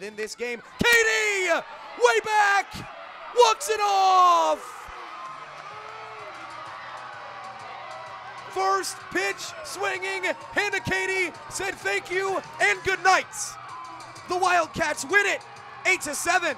within this game. Cady, way back, walks it off. First pitch swinging, Hannah Cady said thank you and good night. The Wildcats win it, 8-7.